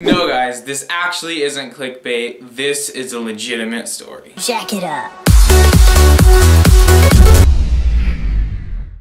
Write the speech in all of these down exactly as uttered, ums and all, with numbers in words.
No guys, this actually isn't clickbait. This is a legitimate story. Check it up.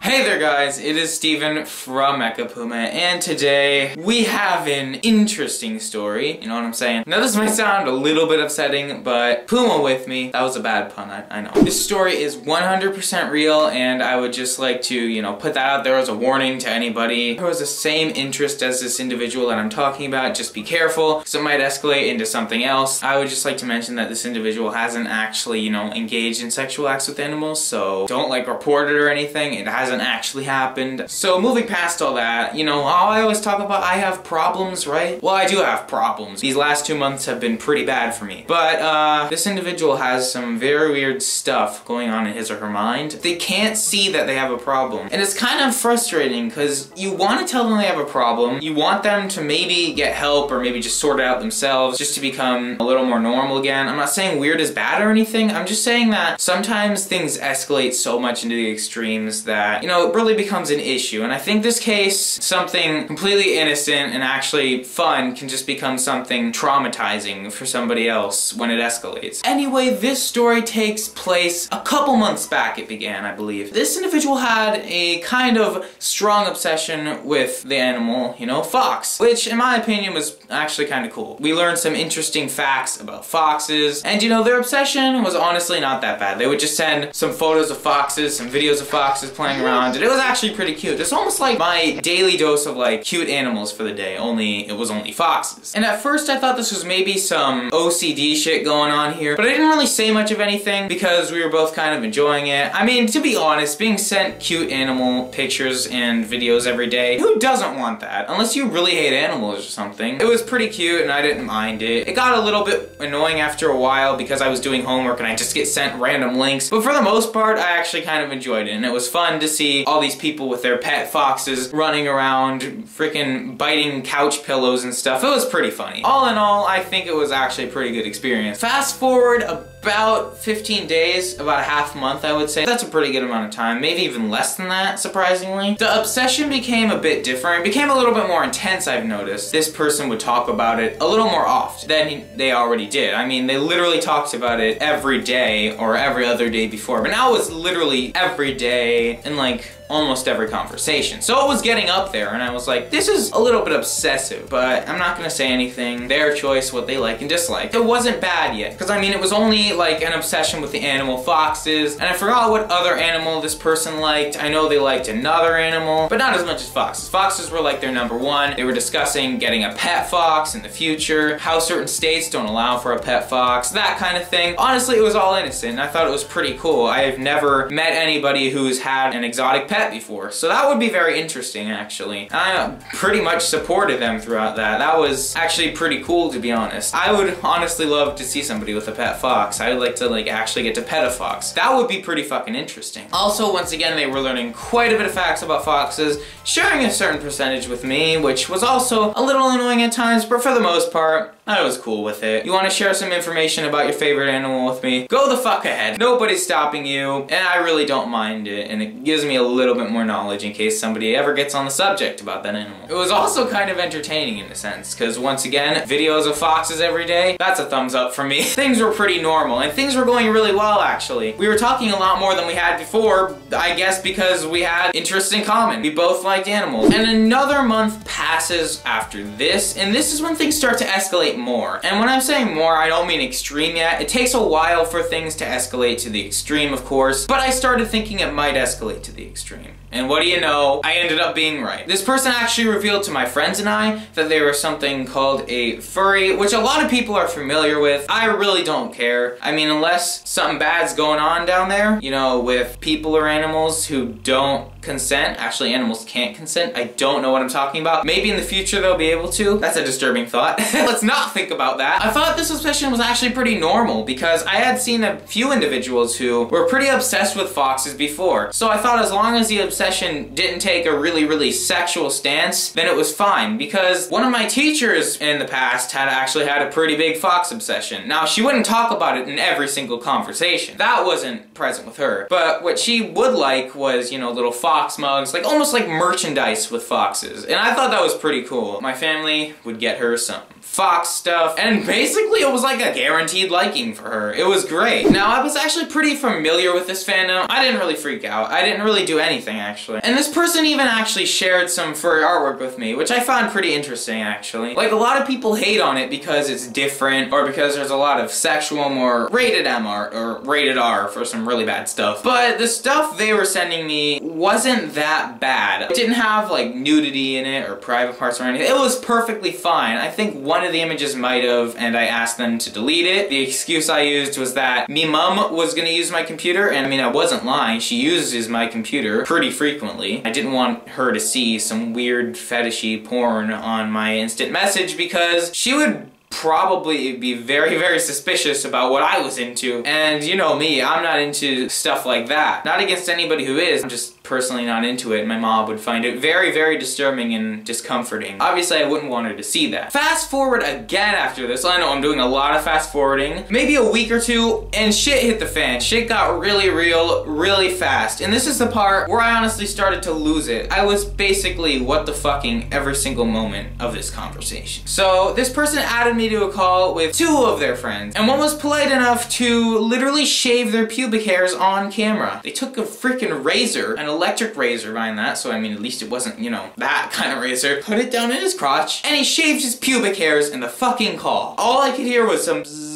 Hey there guys, it is Steven from MechaPuma, and today we have an interesting story, you know what I'm saying? Now this might sound a little bit upsetting, but Puma with me, that was a bad pun, I, I know. This story is one hundred percent real, and I would just like to, you know, put that out there as a warning to anybody who has the same interest as this individual that I'm talking about. Just be careful, because it might escalate into something else. I would just like to mention that this individual hasn't actually, you know, engaged in sexual acts with animals, so don't like report it or anything. It hasn't actually happened. So moving past all that, you know, all I always talk about, I have problems, right? Well, I do have problems. These last two months have been pretty bad for me. But, uh, this individual has some very weird stuff going on in his or her mind. They can't see that they have a problem. And it's kind of frustrating because you want to tell them they have a problem. You want them to maybe get help or maybe just sort it out themselves just to become a little more normal again. I'm not saying weird is bad or anything. I'm just saying that sometimes things escalate so much into the extremes that, you know, it really becomes an issue. And I think this case, something completely innocent and actually fun can just become something traumatizing for somebody else when it escalates. Anyway, this story takes place a couple months back, it began, I believe. This individual had a kind of strong obsession with the animal, you know, fox, which in my opinion was actually kind of cool. We learned some interesting facts about foxes, and you know, their obsession was honestly not that bad. They would just send some photos of foxes, some videos of foxes playing around. And it was actually pretty cute. It's almost like my daily dose of like cute animals for the day, only it was only foxes. And at first I thought this was maybe some O C D shit going on here, but I didn't really say much of anything because we were both kind of enjoying it. I mean, to be honest, being sent cute animal pictures and videos every day, who doesn't want that? Unless you really hate animals or something. It was pretty cute and I didn't mind it. It got a little bit annoying after a while because I was doing homework and I just get sent random links, but for the most part I actually kind of enjoyed it, and it was fun to see all these people with their pet foxes running around, freaking biting couch pillows and stuff. It was pretty funny. All in all, I think it was actually a pretty good experience. Fast forward a about fifteen days, about a half month I would say. That's a pretty good amount of time, maybe even less than that, surprisingly. The obsession became a bit different. It became a little bit more intense, I've noticed. This person would talk about it a little more often than they already did. I mean, they literally talked about it every day or every other day before, but now it's literally every day and like almost every conversation. So it was getting up there, and I was like, this is a little bit obsessive, but I'm not gonna say anything. Their choice, what they like and dislike. It wasn't bad yet, because I mean, it was only like an obsession with the animal foxes, and I forgot what other animal this person liked. I know they liked another animal, but not as much as foxes. Foxes were like their number one. They were discussing getting a pet fox in the future, how certain states don't allow for a pet fox, that kind of thing. Honestly, it was all innocent, and I thought it was pretty cool. I have never met anybody who's had an exotic pet before, so that would be very interesting actually. I pretty much supported them throughout that. That was actually pretty cool, to be honest. I would honestly love to see somebody with a pet fox. I would like to like actually get to pet a fox. That would be pretty fucking interesting. Also, once again, they were learning quite a bit of facts about foxes, sharing a certain percentage with me, which was also a little annoying at times, but for the most part, I was cool with it. You want to share some information about your favorite animal with me? Go the fuck ahead. Nobody's stopping you, and I really don't mind it, and it gives me a little bit more knowledge in case somebody ever gets on the subject about that animal. It was also kind of entertaining in a sense, because once again, videos of foxes every day, that's a thumbs up for me. Things were pretty normal, and things were going really well, actually. We were talking a lot more than we had before, I guess because we had interests in common. We both liked animals. And another month passes after this, and this is when things start to escalate more. And when I'm saying more, I don't mean extreme yet. It takes a while for things to escalate to the extreme, of course, but I started thinking it might escalate to the extreme. And what do you know? I ended up being right. This person actually revealed to my friends and I that they were something called a furry, which a lot of people are familiar with. I really don't care. I mean, unless something bad's going on down there, you know, with people or animals who don't consent. Actually, animals can't consent. I don't know what I'm talking about. Maybe in the future they'll be able to. That's a disturbing thought. Let's not think about that. I thought this obsession was actually pretty normal because I had seen a few individuals who were pretty obsessed with foxes before. So I thought as long as the obsession session didn't take a really, really sexual stance, then it was fine, because one of my teachers in the past had actually had a pretty big fox obsession. Now, she wouldn't talk about it in every single conversation. That wasn't present with her. But what she would like was, you know, little fox mugs, like almost like merchandise with foxes. And I thought that was pretty cool. My family would get her some fox stuff, and basically it was like a guaranteed liking for her. It was great. Now, I was actually pretty familiar with this fandom. I didn't really freak out. I didn't really do anything, actually. And this person even actually shared some furry artwork with me, which I found pretty interesting, actually. Like, a lot of people hate on it because it's different, or because there's a lot of sexual, more rated M art, or rated R for some really bad stuff. But the stuff they were sending me wasn't that bad. It didn't have, like, nudity in it, or private parts or anything. It was perfectly fine. I think one One of the images might have, and I asked them to delete it. The excuse I used was that me mum was gonna use my computer, and I mean, I wasn't lying. She uses my computer pretty frequently. I didn't want her to see some weird fetishy porn on my instant message, because she would probably be very, very suspicious about what I was into. And you know me, I'm not into stuff like that. Not against anybody who is, I'm just personally not into it. My mom would find it very, very disturbing and discomforting. Obviously, I wouldn't want her to see that. Fast forward again after this. I know I'm doing a lot of fast forwarding. Maybe a week or two, and shit hit the fan. Shit got really real, really fast. And this is the part where I honestly started to lose it. I was basically what the fucking every single moment of this conversation. So this person added me to a call with two of their friends, and one was polite enough to literally shave their pubic hairs on camera. They took a freaking razor, and a electric razor behind that, so I mean, at least it wasn't, you know, that kind of razor, put it down in his crotch, and he shaved his pubic hairs in the fucking call. All I could hear was some zzzz.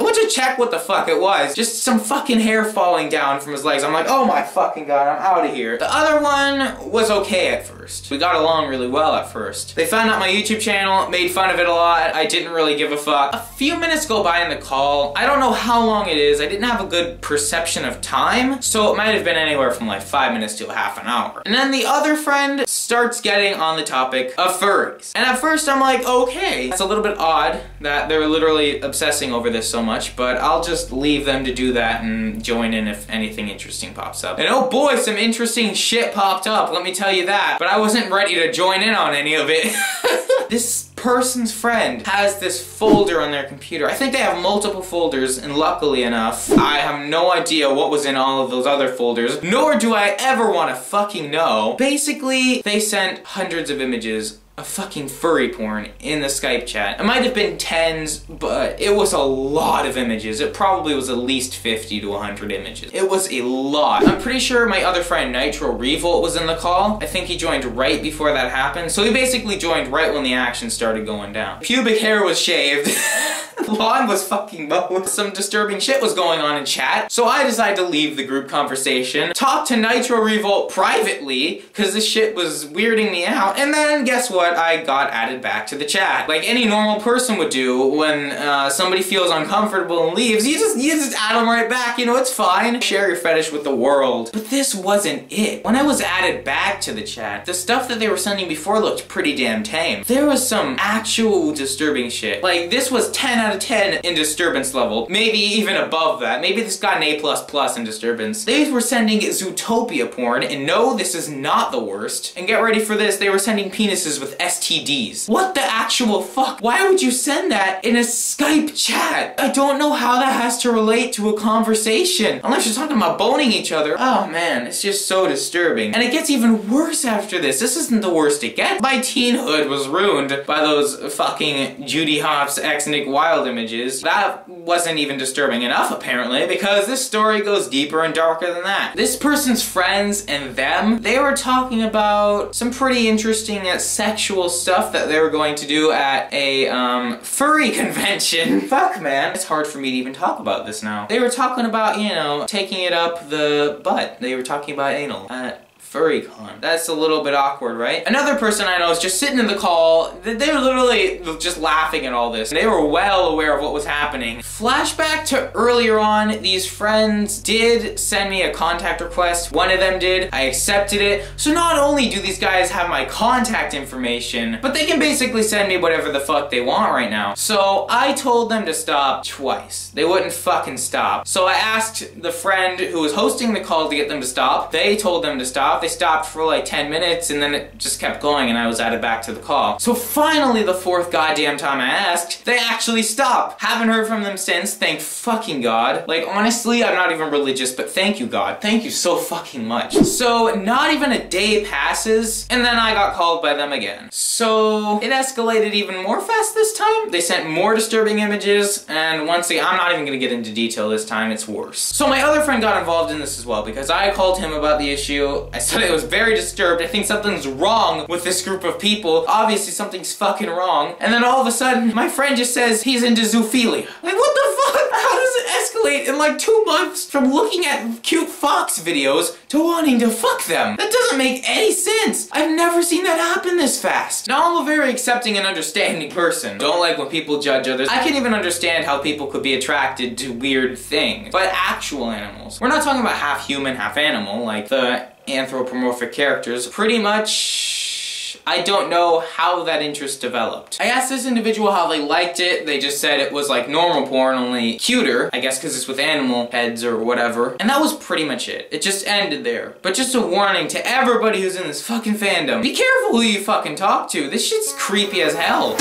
I went to check what the fuck it was. Just some fucking hair falling down from his legs. I'm like, oh my fucking god, I'm out of here. The other one was okay at first. We got along really well at first. They found out my YouTube channel, made fun of it a lot. I didn't really give a fuck. A few minutes go by in the call. I don't know how long it is. I didn't have a good perception of time, so it might have been anywhere from like five minutes to a half an hour. And then the other friend starts getting on the topic of furries. And at first I'm like, okay, it's a little bit odd that they're literally obsessing over this so much, but I'll just leave them to do that and join in if anything interesting pops up. And oh boy, some interesting shit popped up, let me tell you that. But I wasn't ready to join in on any of it. This person's friend has this folder on their computer. I think they have multiple folders, and luckily enough, I have no idea what was in all of those other folders, nor do I ever want to fucking know. Basically, they sent hundreds of images of fucking furry porn in the Skype chat. It might have been tens, but it was a lot of images. It probably was at least fifty to a hundred images. It was a lot. I'm pretty sure my other friend Nitro Revolt was in the call. I think he joined right before that happened, so he basically joined right when the action started going down. Pubic hair was shaved. Lawn was fucking mowed. Some disturbing shit was going on in chat, so I decided to leave the group conversation, talk to Nitro Revolt privately, because this shit was weirding me out, and then guess what? I got added back to the chat. Like any normal person would do when uh, somebody feels uncomfortable and leaves, you just, you just add them right back, you know, it's fine. Share your fetish with the world. But this wasn't it. When I was added back to the chat, the stuff that they were sending before looked pretty damn tame. There was some actual disturbing shit. Like this was ten out of ten in disturbance level, maybe even above that. Maybe this got an A plus plus in disturbance. They were sending Zootopia porn, and no, this is not the worst. And get ready for this, they were sending penises with S T Ds. What the actual fuck? Why would you send that in a Skype chat? I don't know how that has to relate to a conversation. Unless you're talking about boning each other. Oh man, it's just so disturbing. And it gets even worse after this. This isn't the worst it gets. My teenhood was ruined by those fucking Judy Hopps ex Nick Wilde images. That wasn't even disturbing enough apparently, because this story goes deeper and darker than that. This person's friends and them, they were talking about some pretty interesting uh, sexual stuff that they were going to do at a um, furry convention. Fuck, man. It's hard for me to even talk about this now. They were talking about, you know, taking it up the butt. They were talking about anal at furry con. That's a little bit awkward, right? Another person I know is just sitting in the call. They were literally just laughing at all this. They were well aware of what was happening. Flashback to earlier on, these friends did send me a contact request. One of them did. I accepted it. So not only do these guys have my contact information, but they can basically send me whatever the fuck they want right now. So I told them to stop twice. They wouldn't fucking stop. So I asked the friend who was hosting the call to get them to stop. They told them to stop. they stopped for like ten minutes, and then it just kept going and I was added back to the call. So finally, the fourth goddamn time I asked, they actually stopped. Haven't heard from them since, thank fucking God. Like, honestly, I'm not even religious, but thank you, God. Thank you so fucking much. So not even a day passes, and then I got called by them again. So it escalated even more fast this time. They sent more disturbing images, and once again, I'm not even gonna get into detail this time, it's worse. So my other friend got involved in this as well, because I called him about the issue. I said I was very disturbed. I think something's wrong with this group of people. Obviously something's fucking wrong. And then all of a sudden, my friend just says he's into zoophilia. Like, what the fuck? How does it escalate in like two months from looking at cute fox videos to wanting to fuck them? That doesn't make any sense. I've never seen that happen this fast. Now, I'm a very accepting and understanding person. Don't like when people judge others. I can even understand how people could be attracted to weird things, but actual animals. We're not talking about half human, half animal, like the anthropomorphic characters. Pretty much, I don't know how that interest developed. I asked this individual how they liked it. They just said it was like normal porn, only cuter, I guess because it's with animal heads or whatever. And that was pretty much it. It just ended there. But just a warning to everybody who's in this fucking fandom. Be careful who you fucking talk to. This shit's creepy as hell.